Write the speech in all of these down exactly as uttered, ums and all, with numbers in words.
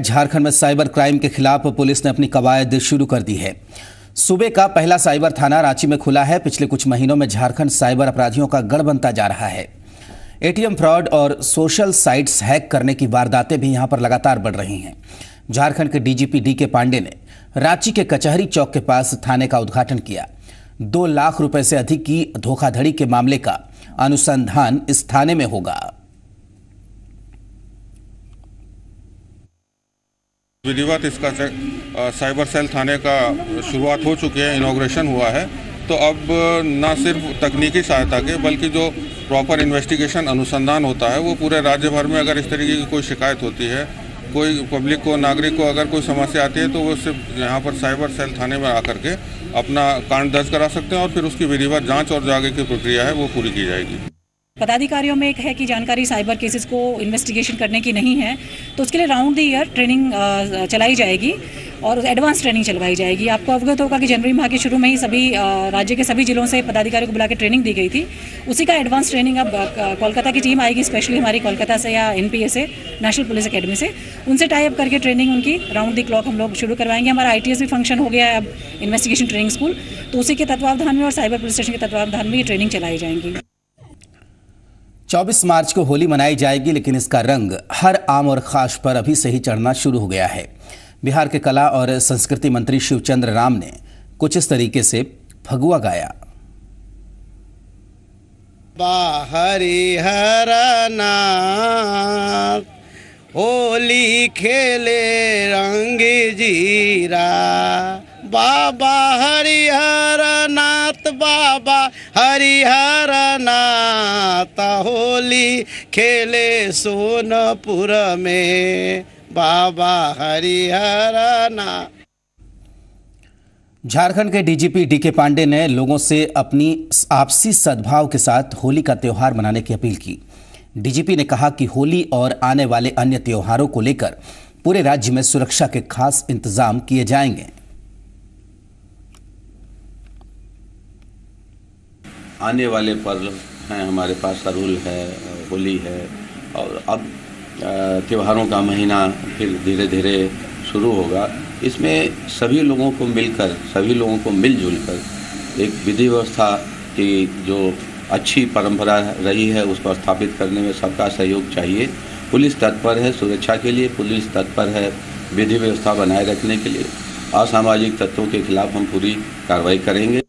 झारखंड में cyber crime के खिलाफ पुलिस ने अपनी कवायद शुरू कर दी है। सूबे का पहला साइबर थाना रांची में खुला है। पिछले कुछ महीनों में झारखंड साइबर अपराधियों का गढ़ बनता जा रहा है। एटीएम फ्रॉड और सोशल साइट्स हैक करने की वारदातें भी यहां पर लगातार बढ़ रही हैं। झारखंड के डीजीपी डी के पांडे ने रांची के कचहरी चौक के पास थाने का उद्घाटन किया। दो लाख रुपए से अधिक की धोखाधड़ी के मामले का अनुसंधान इस थाने में होगा। विधिवत इसका साइबर सेल थाने का शुरुआत हो चुकी है, इनॉग्रेशन हुआ है। तो अब ना सिर्फ तकनीकी सहायता के बल्कि जो प्रॉपर इन्वेस्टिगेशन अनुसंधान होता है वो पूरे राज्य भर में, अगर इस तरीके की कोई शिकायत होती है, कोई पब्लिक को, नागरिक को अगर कोई समस्या आती है तो वो सिर्फ यहाँ पर साइबर सेल थाने में आकर के अपना कांड दर्ज करा सकते हैं और फिर उसकी विधिवत जाँच और जो आगे की प्रक्रिया है वो पूरी की जाएगी। पदाधिकारियों में एक है कि जानकारी साइबर केसेस को इन्वेस्टिगेशन करने की नहीं है, तो उसके लिए राउंड द ईयर ट्रेनिंग चलाई जाएगी और एडवांस ट्रेनिंग चलवाई जाएगी। आपको अवगत होगा कि जनवरी माह के शुरू में ही सभी राज्य के सभी जिलों से पदाधिकारियों को बुला के ट्रेनिंग दी गई थी। उसी का एडवांस ट्रेनिंग अब कोलकाता की टीम आएगी, स्पेशली हमारी कोलकाता से या एनपीए से, नेशनल पुलिस अकेडमी से, उनसे टाई अप करके ट्रेनिंग उनकी राउंड द क्लॉक हम लोग शुरू करवाएंगे। हमारा आईटीएस भी फंक्शन हो गया है अब, इन्वेस्टिगेशन ट्रेनिंग स्कूल, तो उसी के तत्वावधान में और साइबर पुलिस स्टेशन के तत्वावधान में ये ट्रेनिंग चलाई जाएगी। चौबीस मार्च को होली मनाई जाएगी, लेकिन इसका रंग हर आम और खास पर अभी से ही चढ़ना शुरू हो गया है। बिहार के कला और संस्कृति मंत्री शिवचंद्र राम ने कुछ इस तरीके से फगुआ गाया। बाहरी हरना होली खेले रंग जीरा, बाबा हरिहर नाथ, बाबा हरिहर नाथ, होली खेले सोनपुर में, बाबा हरिहर नाथ। झारखंड के डीजीपी डी के पांडे ने लोगों से अपनी आपसी सद्भाव के साथ होली का त्यौहार मनाने की अपील की। डीजीपी ने कहा कि होली और आने वाले अन्य त्योहारों को लेकर पूरे राज्य में सुरक्षा के खास इंतजाम किए जाएंगे। आने वाले पर्व हैं हमारे पास, सरूल है, होली है, और अब त्योहारों का महीना फिर धीरे धीरे शुरू होगा। इसमें सभी लोगों को मिलकर, सभी लोगों को मिलजुल कर एक विधि व्यवस्था की जो अच्छी परंपरा रही है उसको स्थापित करने में सबका सहयोग चाहिए। पुलिस तत्पर है सुरक्षा के लिए, पुलिस तत्पर है विधि व्यवस्था बनाए रखने के लिए। असामाजिक तत्वों के खिलाफ हम पूरी कार्रवाई करेंगे।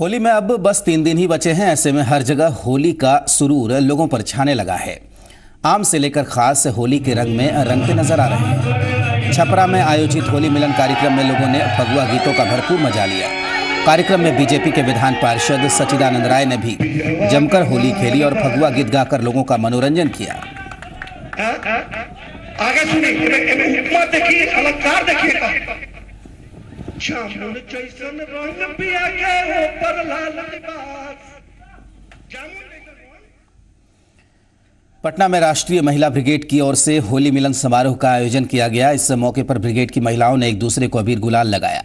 होली में अब बस तीन दिन ही बचे हैं, ऐसे में हर जगह होली का सुरूर लोगों पर छाने लगा है। आम से लेकर खास होली के रंग में रंगते नजर आ रहे हैं। छपरा में आयोजित होली मिलन कार्यक्रम में लोगों ने फगुआ गीतों का भरपूर मजा लिया। कार्यक्रम में बीजेपी के विधान पार्षद सच्चिदानंद राय ने भी जमकर होली खेली और फगुआ गीत गाकर लोगों का मनोरंजन किया। आगे सुनिए। पटना में राष्ट्रीय महिला ब्रिगेड की ओर से होली मिलन समारोह का आयोजन किया गया। इस मौके पर ब्रिगेड की महिलाओं ने एक दूसरे को अबीर गुलाल लगाया।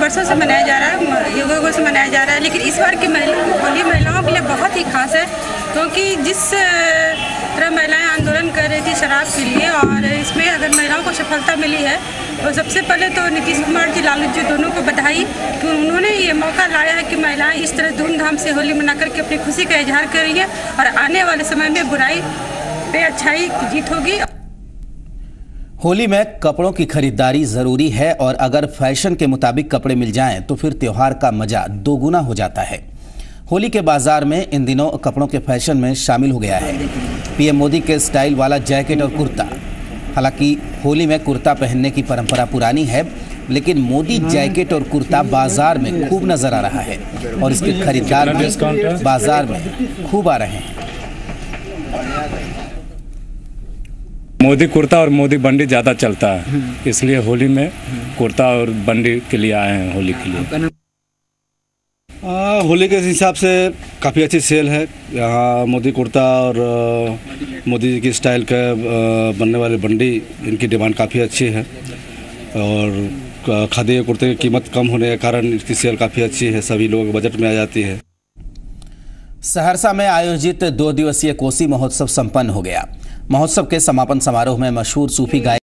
वर्षों से मनाया जा रहा है, युगों से मनाया जा रहा है, लेकिन इस बार की होली महिलाओं के लिए बहुत ही खास है, क्योंकि जिस तरह महिलाएं आंदोलन कर रही थी शराब के लिए, और इसमें अगर महिलाओं को सफलता मिली है और सबसे पहले तो नीतीश कुमार जी, लालू जी दोनों को बधाई कि उन्होंने ये मौका लाया है कि महिलाएं इस तरह धूमधाम से होली मना करके अपनी खुशी का इजहार करेंगे और आने वाले समय में बुराई पे अच्छाई की जीत होगी। होली में कपड़ों की खरीदारी जरूरी है और अगर फैशन के मुताबिक कपड़े मिल जाएं तो फिर त्योहार का मजा दोगुना हो जाता है। होली के बाजार में इन दिनों कपड़ों के फैशन में शामिल हो गया है पीएम मोदी के स्टाइल वाला जैकेट और कुर्ता। हालांकि होली में कुर्ता पहनने की परंपरा पुरानी है, लेकिन मोदी जैकेट और कुर्ता बाजार में खूब नजर आ रहा है और इसके खरीदार भी बाजार में खूब आ रहे हैं। मोदी कुर्ता और मोदी बंडी ज़्यादा चलता है, इसलिए होली में कुर्ता और बंडी के लिए आए हैं। होली के लिए आ, होली के हिसाब से काफ़ी अच्छी सेल है यहाँ। मोदी कुर्ता और मोदी जी की स्टाइल का बनने वाले बंडी, इनकी डिमांड काफ़ी अच्छी है और खादी कुर्ते की कीमत कम होने के कारण इसकी सेल काफ़ी अच्छी है, सभी लोगों के बजट में आ जाती है। सहरसा में आयोजित दो दिवसीय कोसी महोत्सव संपन्न हो गया। महोत्सव के समापन समारोह में मशहूर सूफी गायक